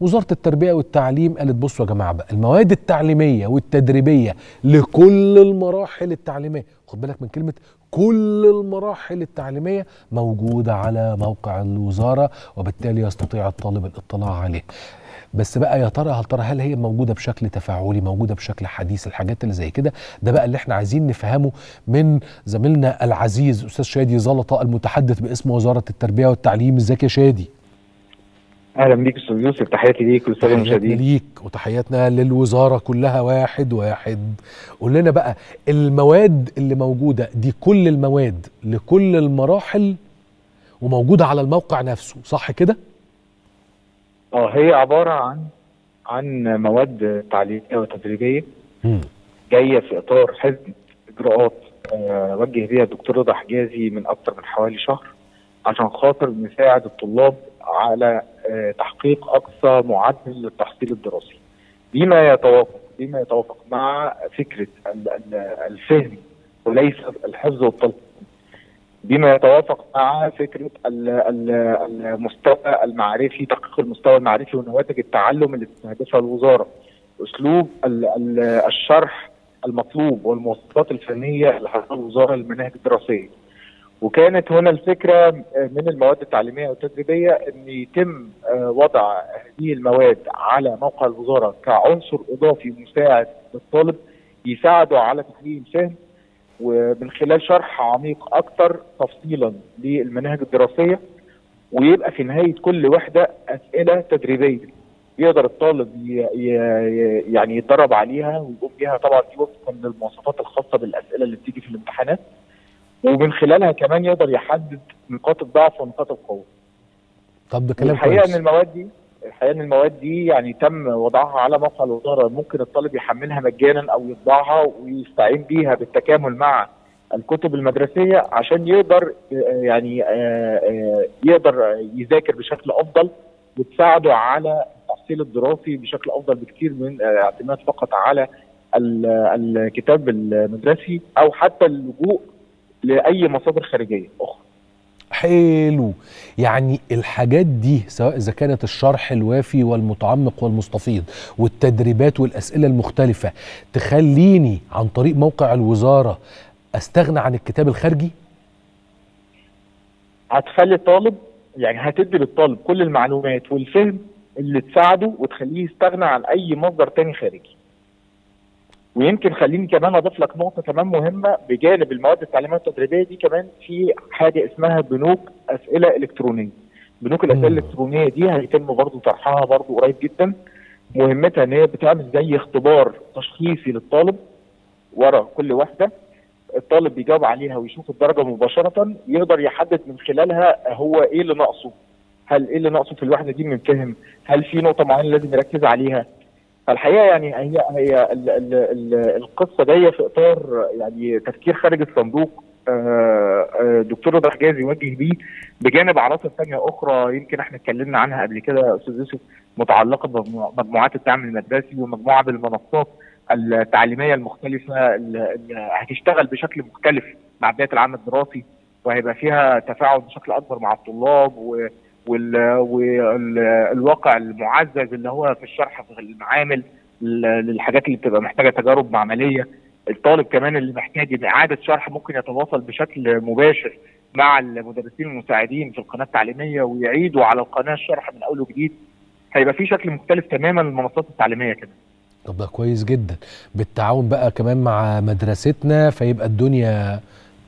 وزارة التربية والتعليم قالت بصوا يا جماعة بقى المواد التعليمية والتدريبية لكل المراحل التعليمية، خد بالك من كلمة كل المراحل التعليمية، موجودة على موقع الوزارة وبالتالي يستطيع الطالب الاطلاع عليها. بس بقى يا ترى هل هي موجودة بشكل تفاعلي، موجودة بشكل حديث، الحاجات اللي زي كده؟ ده بقى اللي احنا عايزين نفهمه من زميلنا العزيز أستاذ شادي زلطة المتحدث باسم وزارة التربية والتعليم. ازيك يا شادي؟ اهلا بيك استاذ يوسف، تحياتي ليك والسلام المشاهدين ليك وتحياتنا للوزاره كلها. واحد قول لنا بقى المواد اللي موجوده دي، كل المواد لكل المراحل وموجوده على الموقع نفسه، صح كده؟ هي عباره عن مواد تعليميه وتدريبيه جايه في اطار حزم اجراءات وجه بيها الدكتور رضا حجازي من اكثر من حوالي شهر عشان خاطر نساعد الطلاب على تحقيق أقصى معدل للتحصيل الدراسي بما يتوافق مع فكرة الفهم وليس الحفظ والتلقين، بما يتوافق مع فكرة المستوى المعرفي، تحقيق المستوى المعرفي ونواتج التعلم اللي بتستهدفها الوزارة، أسلوب الشرح المطلوب والمواصفات الفنية اللي حطها الوزارة للمناهج الدراسية. وكانت هنا الفكرة من المواد التعليمية والتدريبية أن يتم وضع هذه المواد على موقع الوزارة كعنصر إضافي مساعد للطالب يساعده على تحقيق الفهم ومن خلال شرح عميق أكثر تفصيلا للمناهج الدراسية، ويبقى في نهاية كل وحدة أسئلة تدريبية يقدر الطالب يعني يتدرب عليها ويقوم بيها طبعا وفقا للمواصفات الخاصة بالأسئلة اللي بتيجي في الامتحانات، ومن خلالها كمان يقدر يحدد نقاط الضعف ونقاط القوة. طب بكلام الحقيقة إن المواد دي يعني تم وضعها على موقع الوزارة، ممكن الطالب يحملها مجانا أو يطبعها ويستعين بيها بالتكامل مع الكتب المدرسية عشان يقدر يذاكر بشكل أفضل وتساعده على التحصيل الدراسي بشكل أفضل بكتير من اعتماد فقط على الكتاب المدرسي أو حتى اللجوء لأي مصادر خارجية أخرى. حلو، يعني الحاجات دي سواء إذا كانت الشرح الوافي والمتعمق والمستفيض والتدريبات والأسئلة المختلفة تخليني عن طريق موقع الوزارة أستغنى عن الكتاب الخارجي؟ هتخلي الطالب يعني هتدي للطالب كل المعلومات والفهم اللي تساعده وتخليه يستغنى عن أي مصدر تاني خارجي. ويمكن خليني كمان اضيف لك نقطه كمان مهمه، بجانب المواد التعليميه والتدريبيه دي كمان في حاجه اسمها بنوك اسئله الكترونيه. بنوك الاسئله الالكترونيه دي هيتم برضه طرحها قريب جدا. مهمتها ان هي بتعمل زي اختبار تشخيصي للطالب، ورا كل واحده الطالب بيجاوب عليها ويشوف الدرجه مباشره، يقدر يحدد من خلالها هو ايه اللي ناقصه، هل ايه اللي ناقصه في الوحده دي من فهم، هل في نقطه معينه لازم يركز عليها. الحقيقه يعني هي القصه جايه في اطار يعني تفكير خارج الصندوق دكتور رضا حجازي وجه بيه، بجانب عناصر ثانيه اخرى يمكن احنا اتكلمنا عنها قبل كده استاذ يوسف، متعلقه بمجموعات الدعم المدرسي ومجموعه بالمنصات التعليميه المختلفه اللي هتشتغل بشكل مختلف مع بدايه العام الدراسي، وهيبقى فيها تفاعل بشكل اكبر مع الطلاب والواقع المعزز اللي هو في الشرح في المعامل للحاجات اللي بتبقى محتاجه تجارب عمليه. الطالب كمان اللي محتاج اعاده شرح ممكن يتواصل بشكل مباشر مع المدرسين المساعدين في القناه التعليميه ويعيدوا على القناه الشرح من اول وجديد. هيبقى في شكل مختلف تماما للمنصات التعليميه كده. طب ده كويس جدا، بالتعاون بقى كمان مع مدرستنا فيبقى الدنيا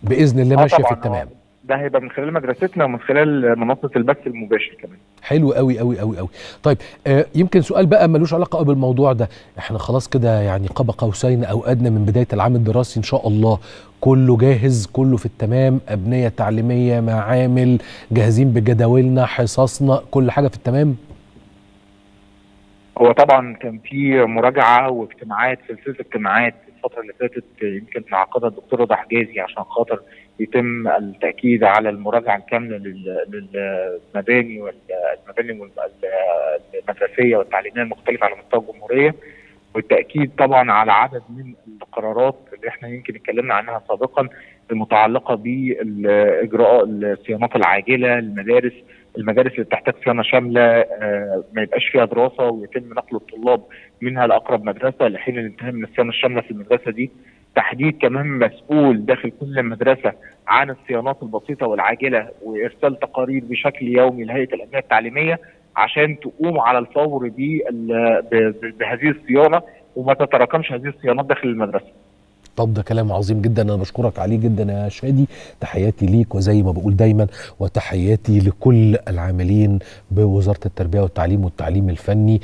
باذن الله ماشيه في التمام. ده هيبقى من خلال مدرستنا ومن خلال منصه البث المباشر كمان. حلو قوي قوي قوي قوي. طيب يمكن سؤال بقى ملوش علاقه بالموضوع ده، احنا خلاص كده يعني قاب قوسين او ادنى من بدايه العام الدراسي ان شاء الله، كله جاهز كله في التمام، ابنيه تعليميه معامل جاهزين بجداولنا حصصنا كل حاجه في التمام. هو طبعا كان في مراجعه واجتماعات، سلسله اجتماعات الفتره اللي فاتت يمكن تعاقدها الدكتور رضا حجازي عشان خاطر يتم التاكيد على المراجعه الكامله للمباني المدرسيه والتعليميه المختلفه على مستوى الجمهوريه، والتاكيد طبعا على عدد من القرارات اللي احنا يمكن اتكلمنا عنها سابقا المتعلقه باجراء الصيانات العاجله للمدارس، المدارس اللي بتحتاج صيانه شامله ما يبقاش فيها دراسه ويتم نقل الطلاب منها لاقرب مدرسه لحين الانتهاء من الصيانه الشامله في المدرسه دي. تحديد كمان مسؤول داخل كل مدرسه عن الصيانات البسيطه والعاجله وارسال تقارير بشكل يومي لهيئه الامنيه التعليميه عشان تقوم على الفور بهذه الصيانه وما تتراكمش هذه الصيانات داخل المدرسه. طب ده كلام عظيم جدا، انا بشكرك عليه جدا يا شادي، تحياتي ليك وزي ما بقول دايما وتحياتي لكل العاملين بوزاره التربيه والتعليم والتعليم الفني.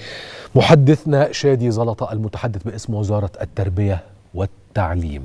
محدثنا شادي زلطة المتحدث باسم وزاره التربيه والتعليم.